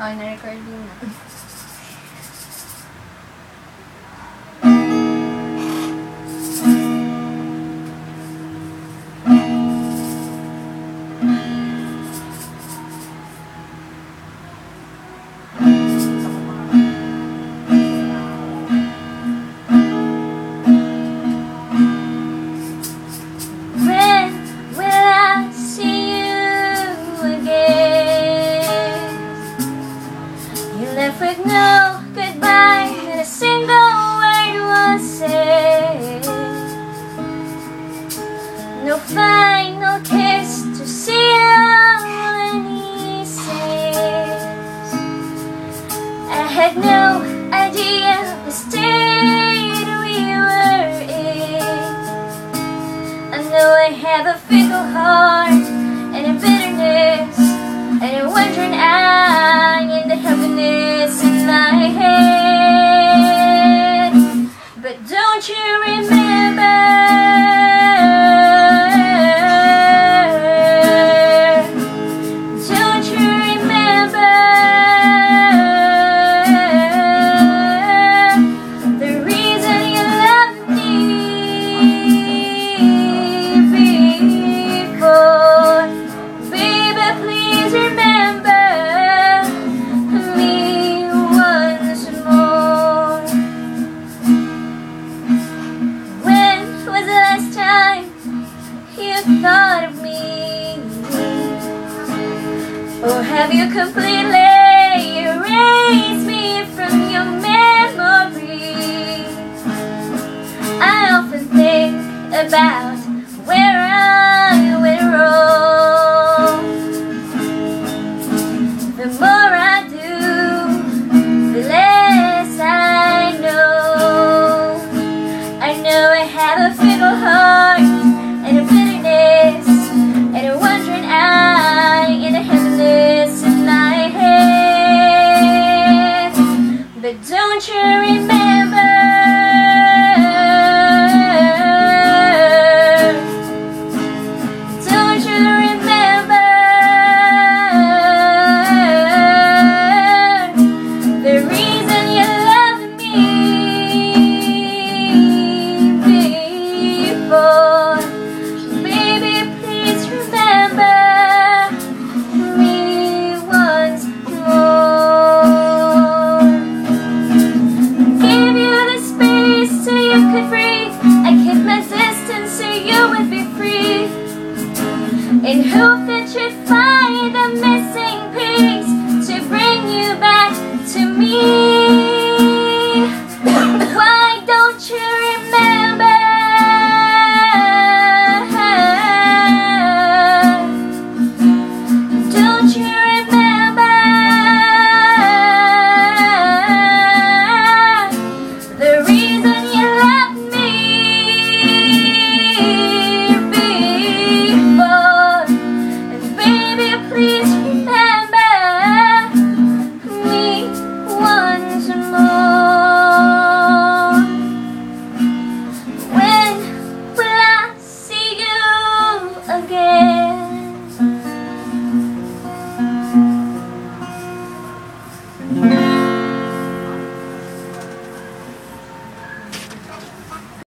Oh, na-recording na. With no